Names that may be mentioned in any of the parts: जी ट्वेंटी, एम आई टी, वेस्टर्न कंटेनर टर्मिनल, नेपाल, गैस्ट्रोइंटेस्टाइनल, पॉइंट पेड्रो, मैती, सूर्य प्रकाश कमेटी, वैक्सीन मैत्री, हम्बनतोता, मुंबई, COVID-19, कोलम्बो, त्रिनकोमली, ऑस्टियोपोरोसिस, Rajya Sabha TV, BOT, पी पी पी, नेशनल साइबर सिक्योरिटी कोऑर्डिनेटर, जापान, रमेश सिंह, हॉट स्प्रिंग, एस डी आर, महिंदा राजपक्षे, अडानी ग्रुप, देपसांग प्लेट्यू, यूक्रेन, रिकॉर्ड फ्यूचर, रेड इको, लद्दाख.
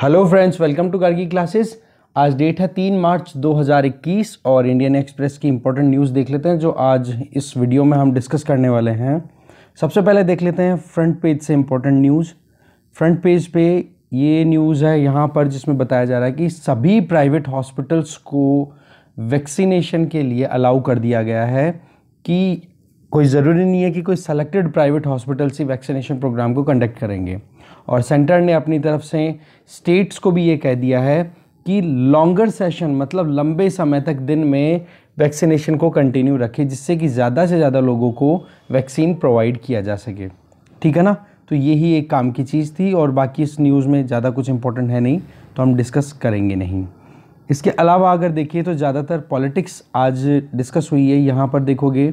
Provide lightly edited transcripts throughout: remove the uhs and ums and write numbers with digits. Hello friends, welcome to Gargi classes. आज date है 3 March 2021 और इंडियन एक्सप्रेस की इम्पोर्टेंट न्यूज़ देख लेते हैं जो आज इस वीडियो में हम डिस्कस करने वाले हैं। सबसे पहले देख लेते हैं फ्रंट पेज से इम्पोर्टेंट न्यूज़। फ्रंट पेज पे ये न्यूज़ है यहाँ पर जिसमें बताया जा रहा है कि सभी प्राइवेट हॉस्पिटल्स को वैक्सीनेशन के लिए अलाउ कर दिया गया है, कि कोई ज़रूरी नहीं है कि कोई सेलेक्टेड प्राइवेट हॉस्पिटल्स ही वैक्सीनेशन प्रोग्राम को कंडक्ट करेंगे। और सेंटर ने अपनी तरफ से स्टेट्स को भी ये कह दिया है कि लॉन्गर सेशन मतलब लंबे समय तक दिन में वैक्सीनेशन को कंटिन्यू रखें, जिससे कि ज़्यादा से ज़्यादा लोगों को वैक्सीन प्रोवाइड किया जा सके। ठीक है ना, तो यही एक काम की चीज़ थी और बाकी इस न्यूज़ में ज़्यादा कुछ इम्पोर्टेंट है नहीं, तो हम डिस्कस करेंगे नहीं। इसके अलावा अगर देखिए तो ज़्यादातर पॉलिटिक्स आज डिस्कस हुई है। यहाँ पर देखोगे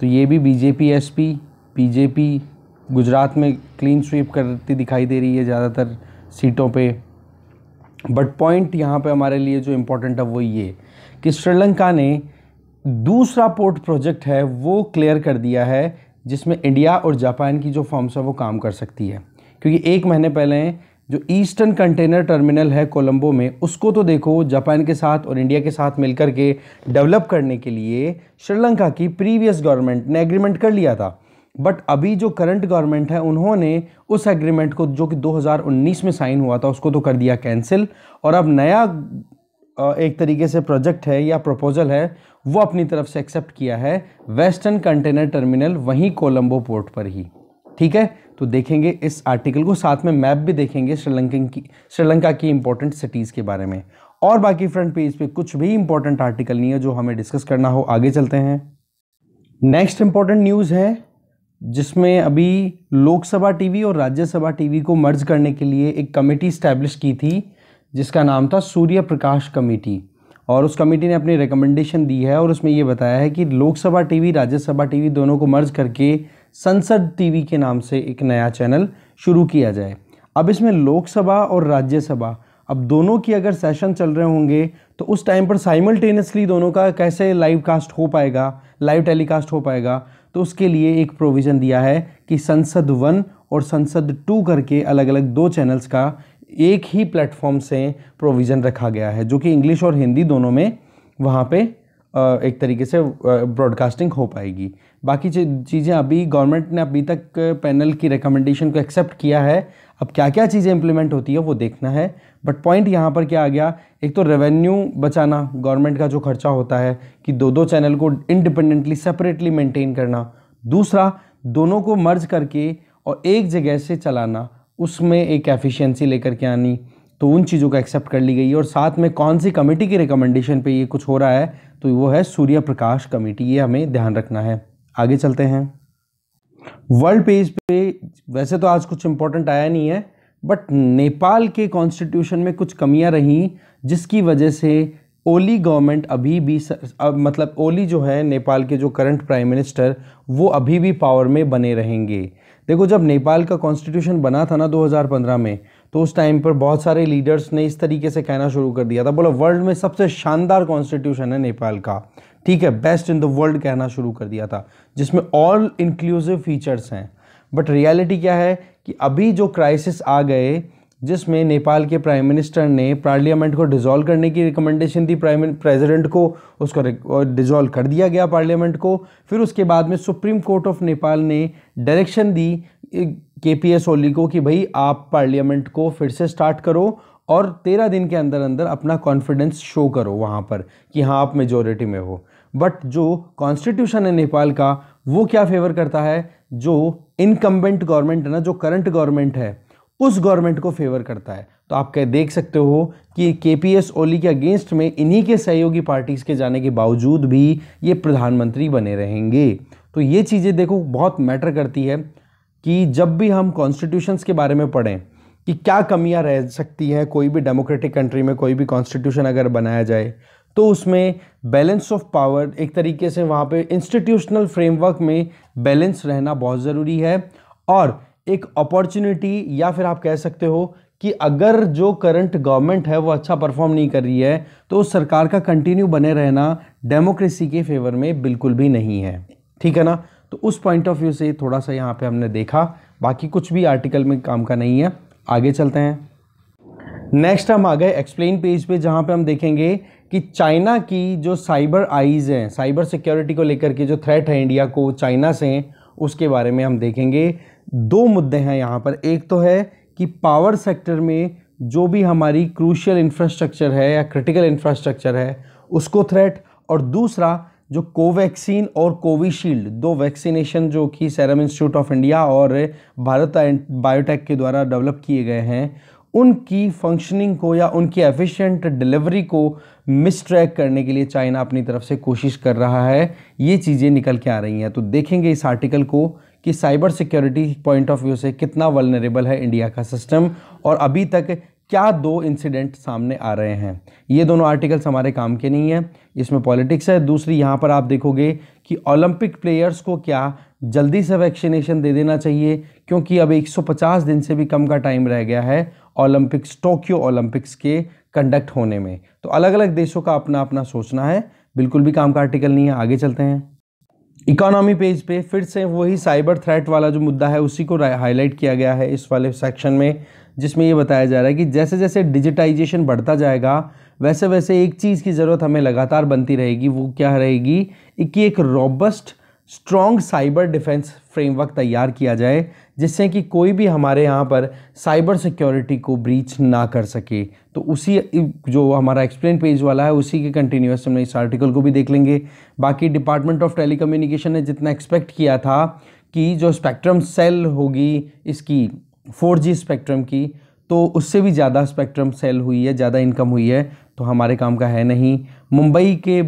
तो ये भी बीजेपी एसपी, बीजेपी गुजरात में क्लीन स्वीप करती दिखाई दे रही है ज़्यादातर सीटों पे। बट पॉइंट यहाँ पे हमारे लिए जो इम्पोर्टेंट है वो ये कि श्रीलंका ने दूसरा पोर्ट प्रोजेक्ट है वो क्लियर कर दिया है, जिसमें इंडिया और जापान की जो फर्म्स है वो काम कर सकती है। क्योंकि एक महीने पहले जो ईस्टर्न कंटेनर टर्मिनल है कोलम्बो में, उसको तो देखो जापान के साथ और इंडिया के साथ मिलकर के डेवलप करने के लिए श्रीलंका की प्रीवियस गवर्नमेंट ने एग्रीमेंट कर लिया था। बट अभी जो करंट गवर्नमेंट है उन्होंने उस एग्रीमेंट को, जो कि 2019 में साइन हुआ था, उसको तो कर दिया कैंसिल। और अब नया एक तरीके से प्रोजेक्ट है या प्रपोजल है वो अपनी तरफ से एक्सेप्ट किया है, वेस्टर्न कंटेनर टर्मिनल वहीं कोलम्बो पोर्ट पर ही। ठीक है, तो देखेंगे इस आर्टिकल को, साथ में मैप भी देखेंगे श्रीलंका की इम्पोर्टेंट सिटीज़ के बारे में। और बाकी फ्रंट पेज पे कुछ भी इम्पोर्टेंट आर्टिकल नहीं है जो हमें डिस्कस करना हो। आगे चलते हैं। नेक्स्ट इम्पोर्टेंट न्यूज़ है जिसमें अभी लोकसभा टीवी और राज्यसभा टीवी को मर्ज करने के लिए एक कमेटी स्टैब्लिश की थी जिसका नाम था सूर्य प्रकाश कमेटी। और उस कमेटी ने अपनी रिकमेंडेशन दी है और उसमें ये बताया है कि लोकसभा टीवी, राज्यसभा टीवी दोनों को मर्ज करके संसद टीवी के नाम से एक नया चैनल शुरू किया जाए। अब इसमें लोकसभा और राज्यसभा, अब दोनों की अगर सेशन चल रहे होंगे तो उस टाइम पर साइमल्टेनियसली दोनों का कैसे लाइव कास्ट हो पाएगा, लाइव टेलीकास्ट हो पाएगा, तो उसके लिए एक प्रोविज़न दिया है कि संसद 1 और संसद 2 करके अलग अलग दो चैनल्स का एक ही प्लेटफॉर्म से प्रोविज़न रखा गया है, जो कि इंग्लिश और हिंदी दोनों में वहाँ पे एक तरीके से ब्रॉडकास्टिंग हो पाएगी। बाकी चीज़ें अभी गवर्नमेंट ने अभी तक पैनल की रिकमेंडेशन को एक्सेप्ट किया है, अब क्या क्या चीज़ें इंप्लीमेंट होती है वो देखना है। बट पॉइंट यहाँ पर क्या आ गया, एक तो रेवेन्यू बचाना, गवर्नमेंट का जो खर्चा होता है कि दो दो चैनल को इंडिपेंडेंटली सेपरेटली मेंटेन करना, दूसरा दोनों को मर्ज करके और एक जगह से चलाना, उसमें एक एफिशिएंसी लेकर के आनी, तो उन चीज़ों को एक्सेप्ट कर ली गई। और साथ में कौन सी कमेटी की रिकमेंडेशन पे ये कुछ हो रहा है, तो वो है सूर्य प्रकाश कमेटी, ये हमें ध्यान रखना है। आगे चलते हैं। वर्ल्ड पेज पे वैसे तो आज कुछ इम्पोर्टेंट आया नहीं है, बट नेपाल के कॉन्स्टिट्यूशन में कुछ कमियां रहीं जिसकी वजह से ओली गवर्नमेंट अभी भी मतलब ओली जो है नेपाल के जो करंट प्राइम मिनिस्टर, वो अभी भी पावर में बने रहेंगे। देखो जब नेपाल का कॉन्स्टिट्यूशन बना था ना 2015 में, तो उस टाइम पर बहुत सारे लीडर्स ने इस तरीके से कहना शुरू कर दिया था, बोला वर्ल्ड में सबसे शानदार कॉन्स्टिट्यूशन है नेपाल का, ठीक है, बेस्ट इन द वर्ल्ड कहना शुरू कर दिया था, जिसमें ऑल इंक्लूसिव फीचर्स हैं। बट रियलिटी क्या है कि अभी जो क्राइसिस आ गए, जिसमें नेपाल के प्राइम मिनिस्टर ने पार्लियामेंट को डिसॉल्व करने की रिकमेंडेशन दी प्रेसिडेंट को, उसको डिसॉल्व कर दिया गया पार्लियामेंट को। फिर उसके बाद में सुप्रीम कोर्ट ऑफ नेपाल ने डायरेक्शन दी KPS ओली को कि भाई आप पार्लियामेंट को फिर से स्टार्ट करो और 13 दिन के अंदर अंदर अपना कॉन्फिडेंस शो करो वहाँ पर कि हाँ आप मेजॉरिटी में हो। बट जो कॉन्स्टिट्यूशन है नेपाल का वो क्या फेवर करता है, जो इनकम्बेंट गवर्नमेंट है ना, जो करंट गवर्नमेंट है, उस गवर्नमेंट को फेवर करता है। तो आप क्या देख सकते हो कि KPS ओली के अगेंस्ट में इन्हीं के सहयोगी पार्टीज़ के जाने के बावजूद भी ये प्रधानमंत्री बने रहेंगे। तो ये चीज़ें देखो बहुत मैटर करती है कि जब भी हम कॉन्स्टिट्यूशंस के बारे में पढ़ें कि क्या कमियां रह सकती हैं कोई भी डेमोक्रेटिक कंट्री में, कोई भी कॉन्स्टिट्यूशन अगर बनाया जाए तो उसमें बैलेंस ऑफ पावर, एक तरीके से वहाँ पे इंस्टीट्यूशनल फ्रेमवर्क में बैलेंस रहना बहुत ज़रूरी है। और एक अपॉर्चुनिटी या फिर आप कह सकते हो कि अगर जो करंट गवर्नमेंट है वो अच्छा परफॉर्म नहीं कर रही है तो उस सरकार का कंटिन्यू बने रहना डेमोक्रेसी के फेवर में बिल्कुल भी नहीं है। ठीक है ना, तो उस पॉइंट ऑफ व्यू से थोड़ा सा यहाँ पे हमने देखा, बाकी कुछ भी आर्टिकल में काम का नहीं है। आगे चलते हैं। नेक्स्ट हम आ गए एक्सप्लेन पेज पे, जहाँ पे हम देखेंगे कि चाइना की जो साइबर आईज हैं, साइबर सिक्योरिटी को लेकर के जो थ्रेट है इंडिया को चाइना से, उसके बारे में हम देखेंगे। दो मुद्दे हैं यहाँ पर, एक तो है कि पावर सेक्टर में जो भी हमारी क्रूशियल इंफ्रास्ट्रक्चर है या क्रिटिकल इंफ्रास्ट्रक्चर है उसको थ्रेट, और दूसरा जो कोवैक्सीन और कोविशील्ड दो वैक्सीनेशन जो कि सैरम इंस्टीट्यूट ऑफ इंडिया और भारत बायोटेक के द्वारा डेवलप किए गए हैं, उनकी फंक्शनिंग को या उनकी एफिशिएंट डिलीवरी को मिसट्रैक करने के लिए चाइना अपनी तरफ से कोशिश कर रहा है। ये चीज़ें निकल के आ रही हैं, तो देखेंगे इस आर्टिकल को कि cyber security point of view से कितना वल्नरेबल है इंडिया का सिस्टम, और अभी तक क्या दो इंसिडेंट सामने आ रहे हैं। ये दोनों आर्टिकल्स हमारे काम के नहीं हैं, इसमें पॉलिटिक्स है। दूसरी यहाँ पर आप देखोगे कि ओलंपिक प्लेयर्स को क्या जल्दी से वैक्सीनेशन दे देना चाहिए, क्योंकि अब 150 दिन से भी कम का टाइम रह गया है ओलंपिक्स, टोक्यो ओलंपिक्स के कंडक्ट होने में। तो अलग अलग देशों का अपना अपना सोचना है, बिल्कुल भी काम का आर्टिकल नहीं है। आगे चलते हैं इकोनॉमी पेज पे, फिर से वही साइबर थ्रेट वाला जो मुद्दा है उसी को हाईलाइट किया गया है इस वाले सेक्शन में, जिसमें ये बताया जा रहा है कि जैसे जैसे डिजिटाइजेशन बढ़ता जाएगा वैसे वैसे एक चीज़ की ज़रूरत हमें लगातार बनती रहेगी, वो क्या रहेगी कि एक robust strong cyber defence framework तैयार किया जाए, जिससे कि कोई भी हमारे यहाँ पर साइबर सिक्योरिटी को ब्रीच ना कर सके। तो उसी जो हमारा एक्सप्लेन पेज वाला है उसी के कंटिन्यूस में इस आर्टिकल को भी देख लेंगे। बाकी डिपार्टमेंट ऑफ टेलीकम्युनिकेशन ने जितना एक्सपेक्ट किया था कि जो स्पेक्ट्रम सेल होगी इसकी 4G स्पेक्ट्रम की, तो उससे भी ज़्यादा स्पेक्ट्रम सेल हुई है, ज़्यादा इनकम हुई है, तो हमारे काम का है नहीं। मुंबई के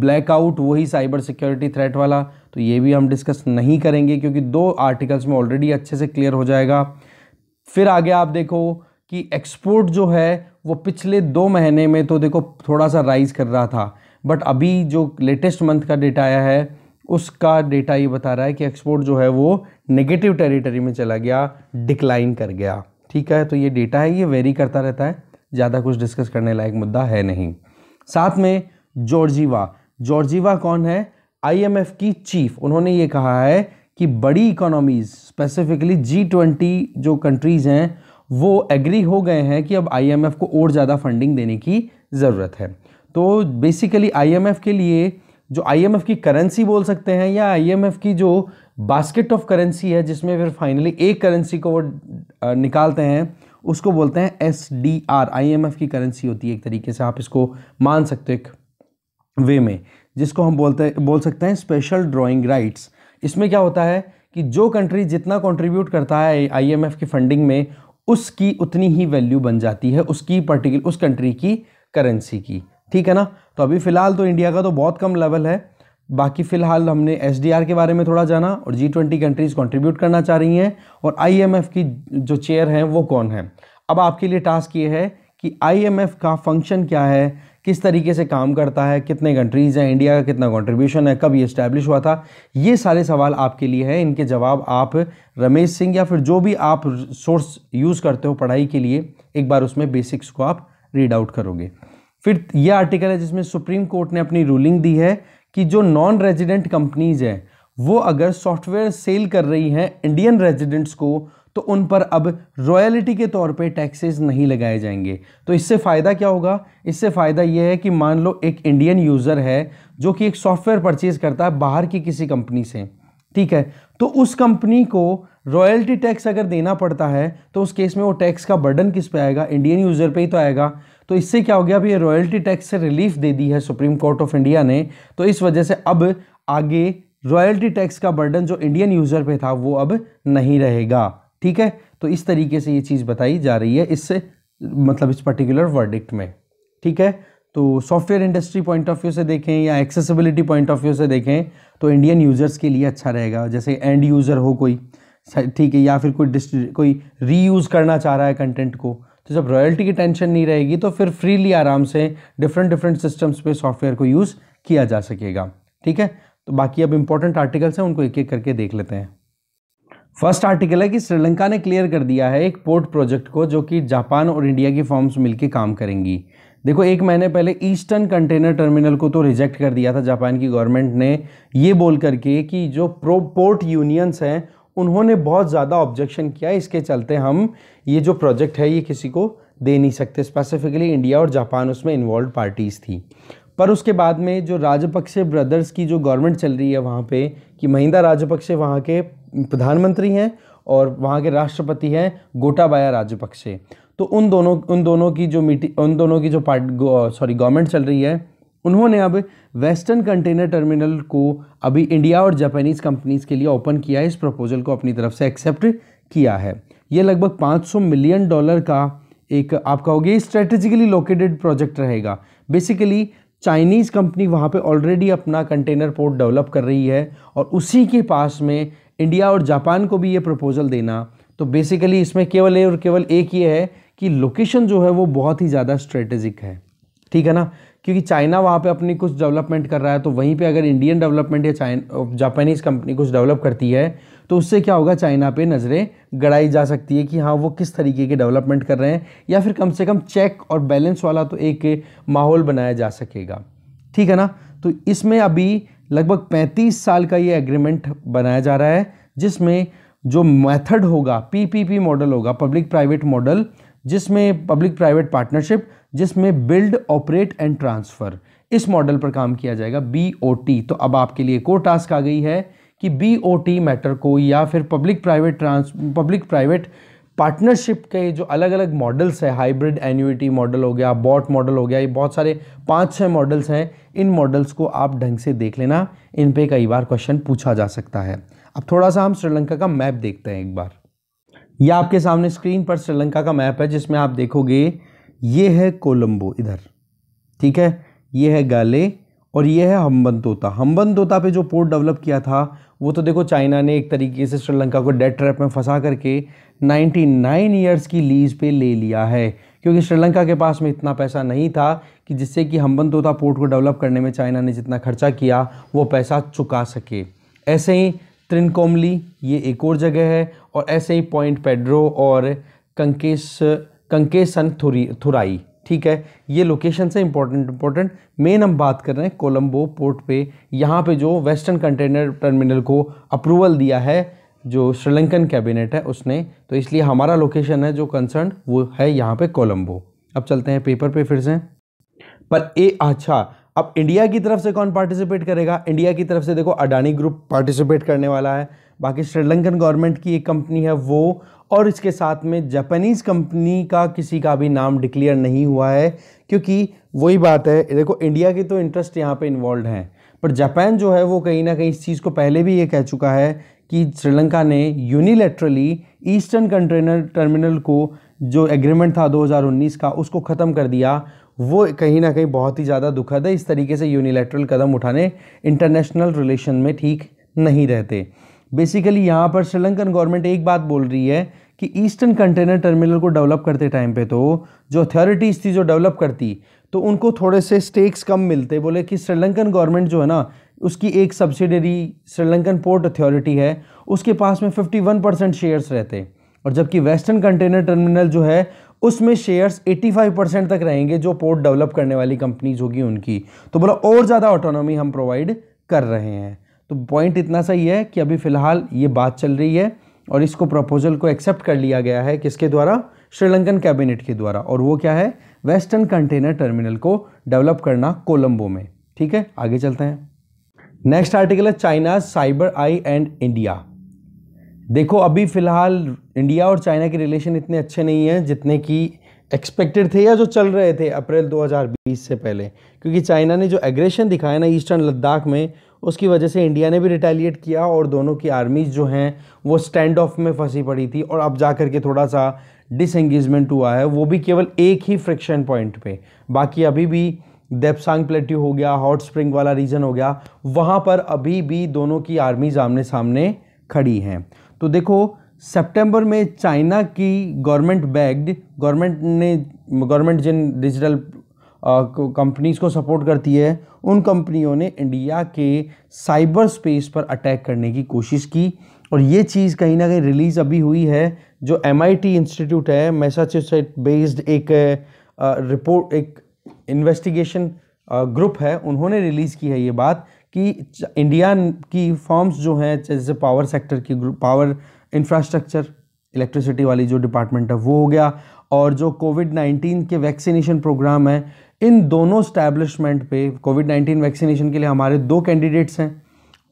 ब्लैकआउट वही साइबर सिक्योरिटी थ्रेट वाला, तो ये भी हम डिस्कस नहीं करेंगे क्योंकि दो आर्टिकल्स में ऑलरेडी अच्छे से क्लियर हो जाएगा। फिर आगे आप देखो कि एक्सपोर्ट जो है वो पिछले 2 महीने में तो देखो थोड़ा सा राइज़ कर रहा था, बट अभी जो लेटेस्ट मंथ का डेटा आया है उसका डेटा ये बता रहा है कि एक्सपोर्ट जो है वो नेगेटिव टेरिटरी में चला गया, डिक्लाइन कर गया। ठीक है, तो ये डेटा है, ये वेरी करता रहता है, ज़्यादा कुछ डिस्कस करने लायक मुद्दा है नहीं। साथ में जॉर्जिवा, जॉर्जिवा कौन है, आईएमएफ की चीफ, उन्होंने ये कहा है कि बड़ी इकोनॉमीज़ स्पेसिफिकली G20 जो कंट्रीज़ हैं वो एग्री हो गए हैं कि अब आईएमएफ को और ज़्यादा फंडिंग देने की ज़रूरत है। तो बेसिकली आईएमएफ के लिए जो आईएमएफ की करेंसी बोल सकते हैं या आईएमएफ की जो बास्केट ऑफ करेंसी है, जिसमें फिर फाइनली एक करेंसी को वो निकालते हैं, उसको बोलते हैं SDR, आईएमएफ की करेंसी होती है एक तरीके से, आप इसको मान सकते हो एक वे में, जिसको हम बोल सकते हैं स्पेशल ड्राइंग राइट्स। इसमें क्या होता है कि जो कंट्री जितना कंट्रीब्यूट करता है आईएमएफ की फंडिंग में, उसकी उतनी ही वैल्यू बन जाती है उसकी पर्टिकुलर उस कंट्री की करेंसी की। ठीक है ना, तो अभी फ़िलहाल तो इंडिया का तो बहुत कम लेवल है। बाकी फ़िलहाल हमने SDR के बारे में थोड़ा जाना, और G20 कंट्रीज़ कंट्रीब्यूट करना चाह रही हैं, और IMF की जो चेयर हैं वो कौन है। अब आपके लिए टास्क ये है कि IMF का फंक्शन क्या है, किस तरीके से काम करता है, कितने कंट्रीज़ हैं, इंडिया का कितना कंट्रीब्यूशन है, कब ये इस्टेब्लिश हुआ था, ये सारे सवाल आपके लिए हैं। इनके जवाब आप रमेश सिंह या फिर जो भी आप सोर्स यूज़ करते हो पढ़ाई के लिए, एक बार उसमें बेसिक्स को आप रीड आउट करोगे। फिर ये आर्टिकल है जिसमें सुप्रीम कोर्ट ने अपनी रूलिंग दी है कि जो नॉन रेजिडेंट कंपनीज़ हैं वो अगर सॉफ्टवेयर सेल कर रही हैं इंडियन रेजिडेंट्स को, तो उन पर अब रॉयल्टी के तौर पे टैक्सेस नहीं लगाए जाएंगे। तो इससे फ़ायदा क्या होगा, इससे फ़ायदा यह है कि मान लो एक इंडियन यूज़र है जो कि एक सॉफ्टवेयर परचेज़ करता है बाहर की किसी कंपनी से, ठीक है, तो उस कंपनी को रॉयल्टी टैक्स अगर देना पड़ता है तो उस केस में वो टैक्स का बर्डन किस पे आएगा, इंडियन यूज़र पे ही तो आएगा। तो इससे क्या हो गया, अब ये रॉयल्टी टैक्स से रिलीफ दे दी है सुप्रीम कोर्ट ऑफ इंडिया ने, तो इस वजह से अब आगे रॉयल्टी टैक्स का बर्डन जो इंडियन यूज़र पे था वो अब नहीं रहेगा। ठीक है, तो इस तरीके से ये चीज़ बताई जा रही है इससे, मतलब इस पर्टिकुलर वर्डिक्ट में। ठीक है, तो software industry point of view से देखें या एक्सेसिबिलिटी पॉइंट ऑफ व्यू से देखें तो इंडियन यूज़र्स के लिए अच्छा रहेगा, जैसे एंड यूज़र हो कोई, ठीक है, या फिर कोई रीयूज़ करना चाह रहा है कंटेंट को, तो जब रॉयल्टी की टेंशन नहीं रहेगी तो फिर फ्रीली आराम से डिफरेंट सिस्टम्स पे सॉफ्टवेयर को यूज़ किया जा सकेगा। ठीक है, तो बाकी अब इम्पोर्टेंट आर्टिकल्स हैं, उनको एक एक करके देख लेते हैं। फर्स्ट आर्टिकल है कि श्रीलंका ने क्लियर कर दिया है एक पोर्ट प्रोजेक्ट को जो कि जापान और इंडिया की फर्म्स मिलकर काम करेंगी। देखो 1 महीने पहले ईस्टर्न कंटेनर टर्मिनल को तो रिजेक्ट कर दिया था जापान की गवर्नमेंट ने, ये बोल करके कि जो पोर्ट यूनियंस हैं उन्होंने बहुत ज़्यादा ऑब्जेक्शन किया, इसके चलते हम ये जो प्रोजेक्ट है ये किसी को दे नहीं सकते स्पेसिफिकली। इंडिया और जापान उसमें इन्वॉल्व पार्टीज़ थी। पर उसके बाद में जो राजपक्षे ब्रदर्स की जो गवर्नमेंट चल रही है वहाँ पे, कि महिंदा राजपक्षे वहाँ के प्रधानमंत्री हैं और वहाँ के राष्ट्रपति हैं गोटाबाया राजपक्षे, तो उन दोनों की जो गवर्नमेंट चल रही है, उन्होंने अब वेस्टर्न कंटेनर टर्मिनल को अभी इंडिया और जापानीज़ कंपनीज़ के लिए ओपन किया है। इस प्रपोजल को अपनी तरफ से एक्सेप्ट किया है। ये लगभग $500 मिलियन का एक, आप कहोगे, स्ट्रेटेजिकली लोकेटेड प्रोजेक्ट रहेगा। बेसिकली चाइनीज़ कंपनी वहाँ पे ऑलरेडी अपना कंटेनर पोर्ट डेवलप कर रही है और उसी के पास में इंडिया और जापान को भी ये प्रपोजल देना, तो बेसिकली इसमें केवल और केवल एक ये है कि लोकेशन जो है वो बहुत ही ज़्यादा स्ट्रेटेजिक है, ठीक है ना, क्योंकि चाइना वहाँ पे अपनी कुछ डेवलपमेंट कर रहा है, तो वहीं पे अगर इंडियन डेवलपमेंट या जापानीज़ कंपनी कुछ डेवलप करती है तो उससे क्या होगा, चाइना पे नज़रें गड़ाई जा सकती है कि हाँ वो किस तरीके के डेवलपमेंट कर रहे हैं, या फिर कम से कम चेक और बैलेंस वाला तो एक माहौल बनाया जा सकेगा, ठीक है ना। तो इसमें अभी लगभग 35 साल का ये एग्रीमेंट बनाया जा रहा है, जिसमें जो मैथड होगा PPP मॉडल होगा, पब्लिक प्राइवेट मॉडल, जिसमें पब्लिक प्राइवेट पार्टनरशिप, जिसमें बिल्ड, ऑपरेट एंड ट्रांसफ़र, इस मॉडल पर काम किया जाएगा, BOT। तो अब आपके लिए एक और टास्क आ गई है कि BOT मैटर को या फिर पब्लिक प्राइवेट पार्टनरशिप के जो अलग अलग मॉडल्स है, हाइब्रिड एन्युटी मॉडल हो गया, बॉट मॉडल हो गया, ये बहुत सारे 5-6 मॉडल्स हैं। इन मॉडल्स को आप ढंग से देख लेना, इन पर कई बार क्वेश्चन पूछा जा सकता है। अब थोड़ा सा हम श्रीलंका का मैप देखते हैं एक बार। यह आपके सामने स्क्रीन पर श्रीलंका का मैप है, जिसमें आप देखोगे ये है कोलम्बो इधर, ठीक है, ये है गाले और ये है हम्बनतोता। हम्बनतोता पे जो पोर्ट डेवलप किया था वो तो देखो चाइना ने एक तरीके से श्रीलंका को डेट ट्रैप में फंसा करके 99 ईयर्स की लीज पे ले लिया है, क्योंकि श्रीलंका के पास में इतना पैसा नहीं था कि जिससे कि हम्बनतोता पोर्ट को डेवलप करने में चाइना ने जितना खर्चा किया वो पैसा चुका सके। ऐसे ही त्रिनकोमली ये एक और जगह है, और ऐसे ही पॉइंट पेड्रो और कंकेसन थुराई, ठीक है, ये लोकेशन से इम्पोर्टेंट। मेन हम बात कर रहे हैं कोलम्बो पोर्ट पे, यहाँ पे जो वेस्टर्न कंटेनर टर्मिनल को अप्रूवल दिया है जो श्रीलंकन कैबिनेट है उसने, तो इसलिए हमारा लोकेशन है जो कंसर्न वो है यहाँ पे कोलम्बो। अब चलते हैं पेपर पे फिर से। पर अब इंडिया की तरफ से कौन पार्टिसिपेट करेगा? इंडिया की तरफ से देखो अडानी ग्रुप पार्टिसिपेट करने वाला है, बाकी श्रीलंकन गवर्नमेंट की एक कंपनी है वो, और इसके साथ में जापानीज़ कंपनी का किसी का भी नाम डिक्लेयर नहीं हुआ है, क्योंकि वही बात है, देखो इंडिया के तो इंटरेस्ट यहाँ पे इन्वॉल्व हैं, पर जापान जो है वो कहीं ना कहीं इस चीज़ को पहले भी ये कह चुका है कि श्रीलंका ने यूनिलैटरली ईस्टर्न कंटेनर टर्मिनल को जो एग्रीमेंट था 2019 का उसको ख़त्म कर दिया। वो कहीं ना कहीं बहुत ही ज़्यादा दुखद है, इस तरीके से यूनिलैटरल कदम उठाने इंटरनेशनल रिलेशन में ठीक नहीं रहते। बेसिकली यहाँ पर श्रीलंकन गवर्नमेंट एक बात बोल रही है कि ईस्टर्न कंटेनर टर्मिनल को डेवलप करते टाइम पे तो जो अथॉरिटीज़ थी जो डेवलप करती, तो उनको थोड़े से स्टेक्स कम मिलते। बोले कि श्रीलंकन गवर्नमेंट जो है ना, उसकी एक सब्सिडरी श्रीलंकन पोर्ट अथॉरिटी है, उसके पास में 51% शेयर्स रहते, और जबकि वेस्टर्न कंटेनर टर्मिनल जो है उसमें शेयर्स 85% तक रहेंगे जो पोर्ट डेवलप करने वाली कंपनीज होगी उनकी। तो बोला और ज़्यादा ऑटोनॉमी हम प्रोवाइड कर रहे हैं। तो पॉइंट इतना सही है कि अभी फ़िलहाल ये बात चल रही है और इसको प्रपोजल को एक्सेप्ट कर लिया गया है, किसके द्वारा? श्रीलंकन कैबिनेट के द्वारा। और वो क्या है? वेस्टर्न कंटेनर टर्मिनल को डेवलप करना कोलम्बो में, ठीक है। आगे चलते हैं। नेक्स्ट आर्टिकल है China cyber eye and India. देखो अभी फ़िलहाल इंडिया और चाइना के रिलेशन इतने अच्छे नहीं हैं जितने कि एक्सपेक्टेड थे या जो चल रहे थे अप्रैल 2020 से पहले, क्योंकि चाइना ने जो एग्रेशन दिखाया ना ईस्टर्न लद्दाख में, उसकी वजह से इंडिया ने भी रिटेलिएट किया और दोनों की आर्मीज़ जो हैं वो स्टैंड ऑफ में फंसी पड़ी थी, और अब जा कर के थोड़ा सा डिसएंगेजमेंट हुआ है, वो भी केवल एक ही फ्रिक्शन पॉइंट पे। बाकी अभी भी देपसांग प्लेट्यू हो गया, हॉट स्प्रिंग वाला रीजन हो गया, वहाँ पर अभी भी दोनों की आर्मीज़ आमने सामने खड़ी हैं। तो देखो सितंबर में चाइना की गवर्नमेंट जिन डिजिटल कंपनीज़ को सपोर्ट करती है, उन कंपनियों ने इंडिया के साइबर स्पेस पर अटैक करने की कोशिश की, और ये चीज़ कहीं ना कहीं रिलीज़ अभी हुई है। जो MIT इंस्टीट्यूट है, मैसाचुसेट्स बेस्ड, एक रिपोर्ट, एक इन्वेस्टिगेशन ग्रुप है, उन्होंने रिलीज़ की है ये बात कि इंडिया की फर्म्स जो हैं, जैसे पावर सेक्टर की, पावर इंफ्रास्ट्रक्चर, इलेक्ट्रिसिटी वाली जो डिपार्टमेंट है वो हो गया, और जो कोविड-19 के वैक्सीनेशन प्रोग्राम है, इन दोनों स्टैब्लिशमेंट पे कोविड-19 वैक्सीनेशन के लिए हमारे दो कैंडिडेट्स हैं।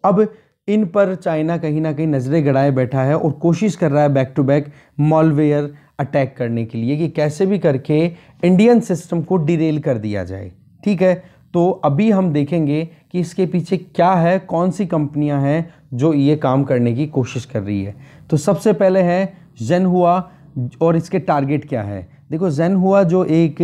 अब इन पर चाइना कहीं ना कहीं नज़रें गड़ाए बैठा है और कोशिश कर रहा है back to back malware attack करने के लिए कि कैसे भी करके इंडियन सिस्टम को डिरेल कर दिया जाए। ठीक है, तो अभी हम देखेंगे कि इसके पीछे क्या है, कौन सी कंपनियां हैं जो ये काम करने की कोशिश कर रही है। तो सबसे पहले है जेनहुआ, और इसके टारगेट क्या है। देखो, जेनहुआ जो एक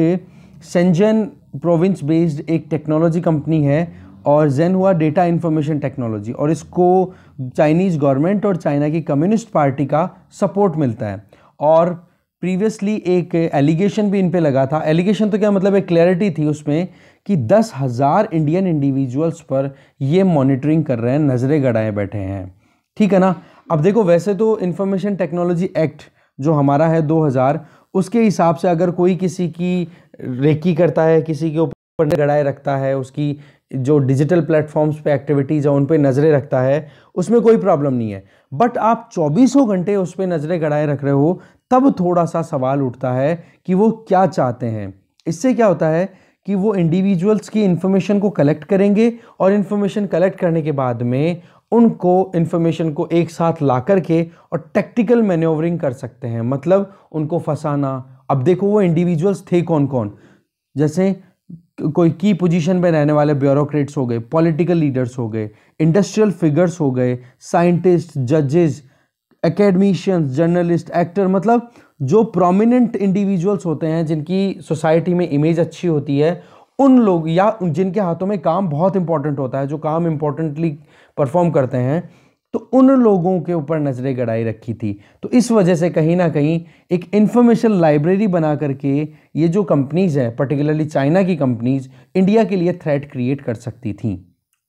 शेंजन प्रोविंस बेस्ड एक टेक्नोलॉजी कंपनी है और जेनहुआ डेटा इन्फॉर्मेशन टेक्नोलॉजी, और इसको चाइनीज़ गवर्नमेंट और चाइना की कम्युनिस्ट पार्टी का सपोर्ट मिलता है। और प्रीवियसली एक एलिगेशन भी इन पे लगा था, एलिगेशन तो क्या मतलब एक क्लैरिटी थी उसमें, कि 10,000 इंडियन इंडिविजुअल्स पर ये मॉनिटरिंग कर रहे हैं, नज़रें गड़ाए बैठे हैं। ठीक है ना। अब देखो, वैसे तो इन्फॉर्मेशन टेक्नोलॉजी एक्ट जो हमारा है 2000, उसके हिसाब से अगर कोई किसी की रेकी करता है, किसी के ऊपर नज़र गड़ाए रखता है, उसकी जो डिजिटल प्लेटफॉर्म्स पे एक्टिविटीज़ है उन पे नज़रें रखता है, उसमें कोई प्रॉब्लम नहीं है। बट आप 24 घंटे उस पर नज़रें गड़ाए रख रहे हो, तब थोड़ा सा सवाल उठता है कि वो क्या चाहते हैं। इससे क्या होता है कि वो इंडिविजुअल्स की इन्फॉर्मेशन को कलेक्ट करेंगे और इन्फॉर्मेशन कलेक्ट करने के बाद में उनको इन्फॉर्मेशन को एक साथ ला करके और टैक्टिकल मैन्योवरिंग कर सकते हैं, मतलब उनको फंसाना। अब देखो, वो इंडिविजुअल्स थे कौन कौन, जैसे कोई की पोजीशन पे रहने वाले ब्यूरोक्रेट्स हो गए, पॉलिटिकल लीडर्स हो गए, इंडस्ट्रियल फिगर्स हो गए, साइंटिस्ट, जजेस, एकेडमिशियंस, जर्नलिस्ट, एक्टर, मतलब जो प्रोमिनेंट इंडिविजुअल्स होते हैं जिनकी सोसाइटी में इमेज अच्छी होती है, उन लोग या जिनके हाथों में काम बहुत इंपॉर्टेंट होता है, जो काम इंपॉर्टेंटली परफॉर्म करते हैं, तो उन लोगों के ऊपर नज़रें गड़ाई रखी थी। तो इस वजह से कहीं ना कहीं एक इंफॉर्मेशन लाइब्रेरी बना करके ये जो कंपनीज़ हैं, पर्टिकुलरली चाइना की कंपनीज़, इंडिया के लिए थ्रेट क्रिएट कर सकती थी,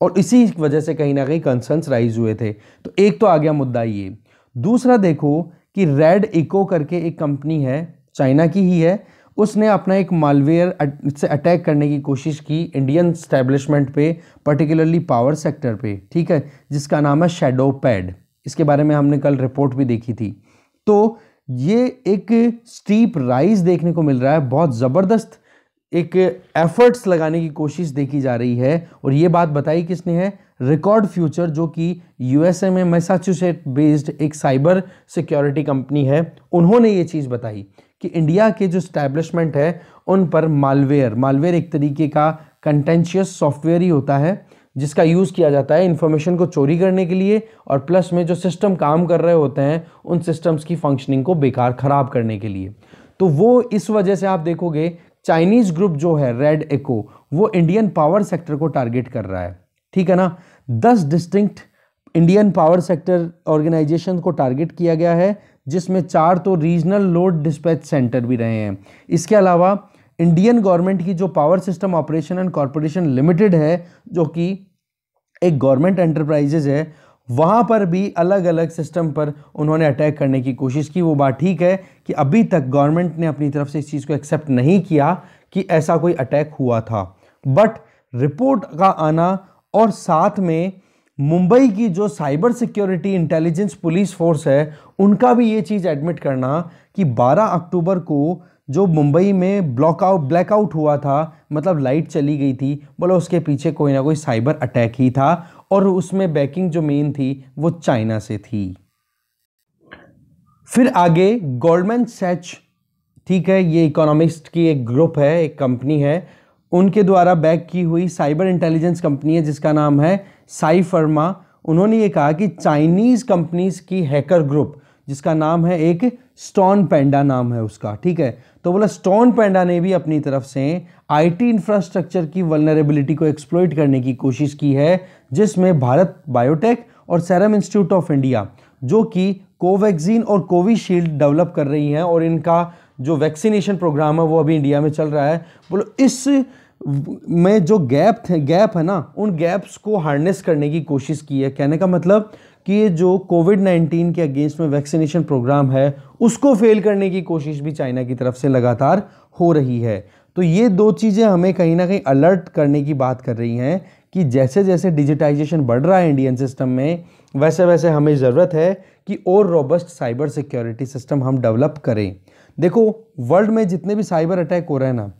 और इसी वजह से कहीं ना कहीं कंसर्न्स राइज हुए थे। तो एक तो आ गया मुद्दा ये। दूसरा देखो कि रेड इको करके एक कंपनी है, चाइना की ही है, उसने अपना एक मालवेयर से अटैक करने की कोशिश की इंडियन स्टैब्लिशमेंट पे, पर्टिकुलरली पावर सेक्टर पे। ठीक है, जिसका नाम है शेडो पैड। इसके बारे में हमने कल रिपोर्ट भी देखी थी। तो ये एक स्टीप राइज देखने को मिल रहा है, बहुत ज़बरदस्त एक एफर्ट्स लगाने की कोशिश देखी जा रही है। और ये बात बताई किसने है, रिकॉर्ड फ्यूचर, जो कि यूएसए में मैसाचुसेट्स बेस्ड एक साइबर सिक्योरिटी कंपनी है, उन्होंने ये चीज़ बताई कि इंडिया के जो स्टैब्लिशमेंट है उन पर मालवेयर एक तरीके का कंटेंशियस सॉफ्टवेयर ही होता है जिसका यूज़ किया जाता है इन्फॉर्मेशन को चोरी करने के लिए, और प्लस में जो सिस्टम काम कर रहे होते हैं उन सिस्टम्स की फंक्शनिंग को बेकार ख़राब करने के लिए। तो वो इस वजह से आप देखोगे चाइनीज़ ग्रुप जो है रेड इको, वो इंडियन पावर सेक्टर को टारगेट कर रहा है। ठीक है ना। 10 distinct Indian power sector organisation को टारगेट किया गया है, जिसमें 4 तो रीजनल लोड डिस्पैच सेंटर भी रहे हैं। इसके अलावा इंडियन गवर्नमेंट की जो power system operation and corporation limited है, जो कि एक गवर्नमेंट एंटरप्राइजेज है, वहाँ पर भी अलग अलग सिस्टम पर उन्होंने अटैक करने की कोशिश की। वो बात ठीक है कि अभी तक गवर्नमेंट ने अपनी तरफ से इस चीज़ को एक्सेप्ट नहीं किया कि ऐसा कोई अटैक हुआ था, बट रिपोर्ट का आना और साथ में मुंबई की जो cyber security intelligence police force है, उनका भी ये चीज़ एडमिट करना कि 12 अक्टूबर को जो मुंबई में ब्लैकआउट हुआ था, मतलब लाइट चली गई थी, बोला उसके पीछे कोई ना कोई साइबर अटैक ही था, और उसमें बैकिंग जो मेन थी वो चाइना से थी। फिर आगे गोल्डमैन सैच, ठीक है, ये इकोनॉमिस्ट की एक ग्रुप है, एक कंपनी है, उनके द्वारा बैक की हुई साइबर इंटेलिजेंस कंपनी है जिसका नाम है साई फर्मा। उन्होंने ये कहा कि चाइनीज़ कंपनीज़ की हैकर ग्रुप, जिसका नाम है एक स्टोन पैंडा नाम है उसका, ठीक है, तो बोला स्टोन पैंडा ने भी अपनी तरफ से आईटी इंफ्रास्ट्रक्चर की वल्नरेबिलिटी को एक्सप्लॉइट करने की कोशिश की है, जिसमें भारत बायोटेक और सैरम इंस्टीट्यूट ऑफ इंडिया, जो कि कोवैक्सीन और कोविशील्ड डेवलप कर रही हैं, और इनका जो वैक्सीनेशन प्रोग्राम है वो अभी इंडिया में चल रहा है, बोलो इस में जो गैप है ना, उन गैप्स को हार्नेस करने की कोशिश की है। कहने का मतलब कि ये जो कोविड-19 के अगेंस्ट में वैक्सीनेशन प्रोग्राम है, उसको फेल करने की कोशिश भी चाइना की तरफ से लगातार हो रही है। तो ये दो चीज़ें हमें कहीं ना कहीं अलर्ट करने की बात कर रही हैं कि जैसे जैसे डिजिटाइजेशन बढ़ रहा है इंडियन सिस्टम में, वैसे वैसे हमें ज़रूरत है कि और रोबस्ट साइबर सिक्योरिटी सिस्टम हम डेवलप करें। देखो वर्ल्ड में जितने भी साइबर अटैक हो रहे हैं ना,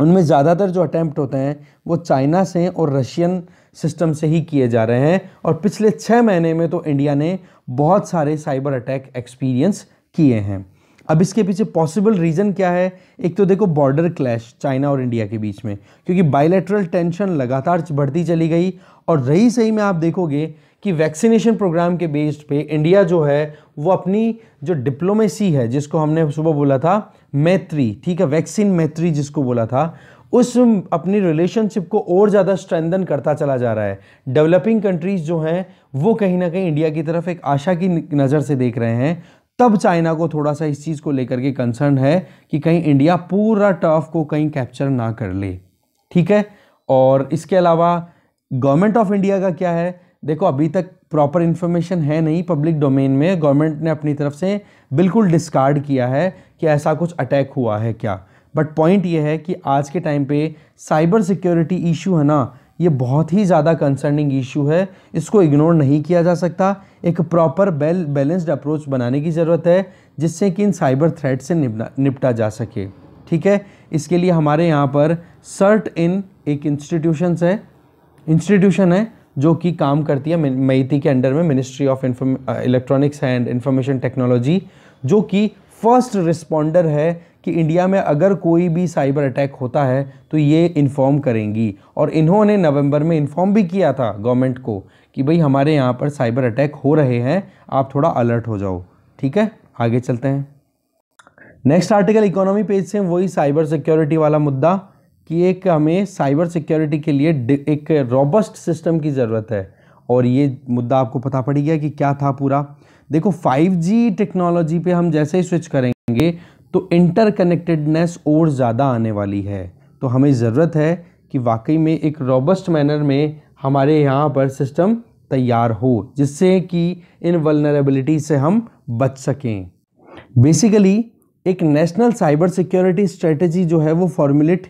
उनमें ज़्यादातर जो अटैम्प्ट होते हैं वो चाइना से और रशियन सिस्टम से ही किए जा रहे हैं। और पिछले 6 महीने में तो इंडिया ने बहुत सारे साइबर अटैक एक्सपीरियंस किए हैं। अब इसके पीछे पॉसिबल रीज़न क्या है? एक तो देखो बॉर्डर क्लैश चाइना और इंडिया के बीच में, क्योंकि बायलैटरल टेंशन लगातार बढ़ती चली गई। और रही सही में आप देखोगे कि वैक्सीनेशन प्रोग्राम के बेस्ड पे इंडिया जो है वो अपनी जो डिप्लोमेसी है, जिसको हमने सुबह बोला था मैत्री, ठीक है, वैक्सीन मैत्री जिसको बोला था, उस अपनी रिलेशनशिप को और ज़्यादा स्ट्रेंथन करता चला जा रहा है। डेवलपिंग कंट्रीज़ जो हैं वो कहीं ना कहीं इंडिया की तरफ एक आशा की नज़र से देख रहे हैं। तब चाइना को थोड़ा सा इस चीज़ को लेकर के कंसर्न है कि कहीं इंडिया पूरा टर्फ को कहीं कैप्चर ना कर ले, ठीक है। और इसके अलावा गवर्नमेंट ऑफ इंडिया का क्या है? देखो अभी तक प्रॉपर इन्फॉर्मेशन है नहीं पब्लिक डोमेन में। गवर्नमेंट ने अपनी तरफ से बिल्कुल डिस्कार्ड किया है कि ऐसा कुछ अटैक हुआ है क्या। बट पॉइंट ये है कि आज के टाइम पे साइबर सिक्योरिटी इशू है ना, ये बहुत ही ज़्यादा कंसर्निंग इशू है। इसको इग्नोर नहीं किया जा सकता। एक प्रॉपर बैलेंस्ड अप्रोच बनाने की ज़रूरत है जिससे कि इन साइबर थ्रेट से निपटा जा सके, ठीक है। इसके लिए हमारे यहाँ पर सर्ट इन एक इंस्टीट्यूशन है जो कि काम करती है मैती के अंडर में, ministry of electronics and information technology, जो कि फर्स्ट रिस्पॉन्डर है कि इंडिया में अगर कोई भी साइबर अटैक होता है तो ये इन्फॉर्म करेंगी। और इन्होंने नवंबर में इन्फॉर्म भी किया था गवर्नमेंट को कि भाई हमारे यहाँ पर साइबर अटैक हो रहे हैं, आप थोड़ा अलर्ट हो जाओ, ठीक है। आगे चलते हैं नेक्स्ट आर्टिकल इकोनॉमी पेज से, वही साइबर सिक्योरिटी वाला मुद्दा कि एक हमें साइबर सिक्योरिटी के लिए एक रॉबस्ट सिस्टम की ज़रूरत है। और ये मुद्दा आपको पता पड़ गया कि क्या था पूरा। देखो 5G टेक्नोलॉजी पे हम जैसे ही स्विच करेंगे तो इंटरकनेक्टेडनेस और ज़्यादा आने वाली है। तो हमें ज़रूरत है कि वाकई में एक रॉबस्ट मैनर में हमारे यहाँ पर सिस्टम तैयार हो जिससे कि इन वल्नरेबिलिटी से हम बच सकें। बेसिकली एक नेशनल साइबर सिक्योरिटी स्ट्रेटजी जो है वो फॉर्मुलेट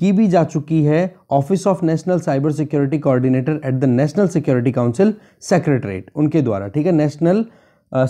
की भी जा चुकी है office of नेशनल साइबर सिक्योरिटी कोऑर्डिनेटर at the national security Council Secretariat, उनके द्वारा, ठीक है, नेशनल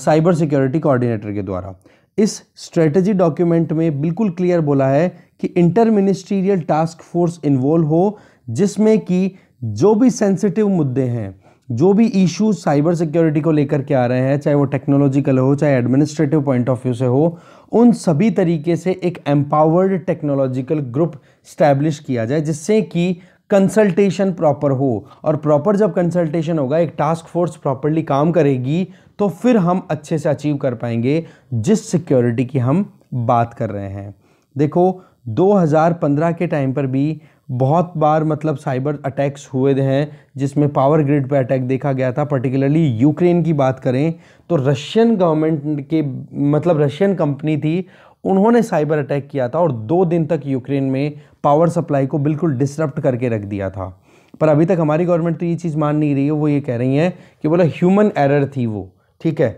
साइबर सिक्योरिटी कोऑर्डिनेटर के द्वारा। इस स्ट्रेटजी डॉक्यूमेंट में बिल्कुल क्लियर बोला है कि inter ministerial task force involve हो, जिसमें कि जो भी सेंसिटिव मुद्दे हैं, जो भी इश्यूज साइबर सिक्योरिटी को लेकर के आ रहे हैं, चाहे वो टेक्नोलॉजिकल हो, चाहे एडमिनिस्ट्रेटिव पॉइंट ऑफ व्यू से हो, उन सभी तरीके से एक एम्पावर्ड टेक्नोलॉजिकल ग्रुप स्टैब्लिश किया जाए जिससे कि कंसल्टेशन प्रॉपर हो। और प्रॉपर जब कंसल्टेशन होगा, एक टास्क फोर्स प्रॉपरली काम करेगी, तो फिर हम अच्छे से अचीव कर पाएंगे जिस सिक्योरिटी की हम बात कर रहे हैं। देखो 2015 के टाइम पर भी बहुत बार मतलब साइबर अटैक्स हुए हैं जिसमें पावर ग्रिड पर अटैक देखा गया था। पर्टिकुलरली यूक्रेन की बात करें तो रशियन गवर्नमेंट के मतलब रशियन कंपनी थी, उन्होंने साइबर अटैक किया था और 2 दिन तक यूक्रेन में पावर सप्लाई को बिल्कुल डिसरप्ट करके रख दिया था। पर अभी तक हमारी गवर्नमेंट तो ये चीज़ मान नहीं रही है। वो ये कह रही हैं कि बोला ह्यूमन एरर थी वो, ठीक है।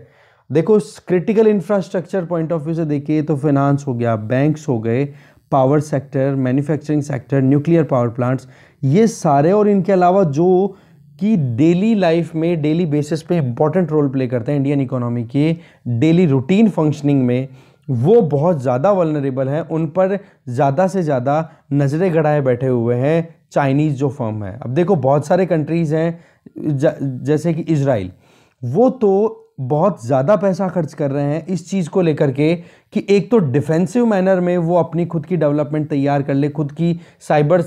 देखो critical infrastructure point of view से देखिए तो फिनांस हो गया, बैंक्स हो गए, power sector, manufacturing sector, nuclear power plants, ये सारे और इनके अलावा जो कि डेली लाइफ में डेली बेसिस पे इंपॉर्टेंट रोल प्ले करते हैं इंडियन इकोनॉमी के डेली रूटीन फंक्शनिंग में, वो बहुत ज़्यादा वल्नरेबल हैं। उन पर ज़्यादा से ज़्यादा नज़रें गड़ाए बैठे हुए हैं चाइनीज़ जो फर्म है। अब देखो बहुत सारे कंट्रीज़ हैं जैसे कि इजराइल, वो तो बहुत ज़्यादा पैसा खर्च कर रहे हैं इस चीज़ को लेकर के कि एक तो डिफेंसिव मैनर में वो अपनी खुद की डेवलपमेंट तैयार कर ले, खुद की साइबर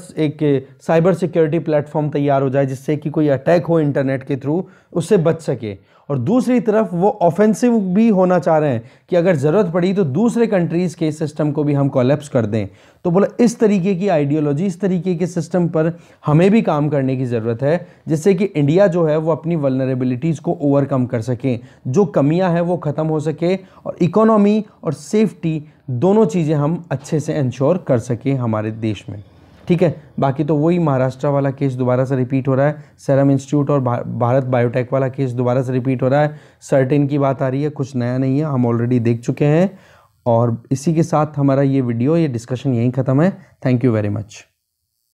सिक्योरिटी प्लेटफॉर्म तैयार हो जाए जिससे कि कोई अटैक हो इंटरनेट के थ्रू उससे बच सके। और दूसरी तरफ वो ऑफेंसिव भी होना चाह रहे हैं कि अगर ज़रूरत पड़ी तो दूसरे कंट्रीज़ के सिस्टम को भी हम कोलैप्स कर दें। तो बोला इस तरीके की आइडियोलॉजी, इस तरीके के सिस्टम पर हमें भी काम करने की ज़रूरत है जिससे कि इंडिया जो है वो अपनी वल्नरेबिलिटीज़ को ओवरकम कर सकें, जो कमियां हैं वो ख़त्म हो सके और इकोनॉमी और सेफ्टी दोनों चीज़ें हम अच्छे से इंश्योर कर सकें हमारे देश में, ठीक है। बाकी तो वही महाराष्ट्र वाला केस दोबारा से रिपीट हो रहा है, सैरम इंस्टीट्यूट और भारत बायोटेक वाला केस दोबारा से रिपीट हो रहा है। सर्टेन की बात आ रही है, कुछ नया नहीं है, हम ऑलरेडी देख चुके हैं। और इसी के साथ हमारा ये वीडियो, ये डिस्कशन यहीं ख़त्म है। Thank you very much.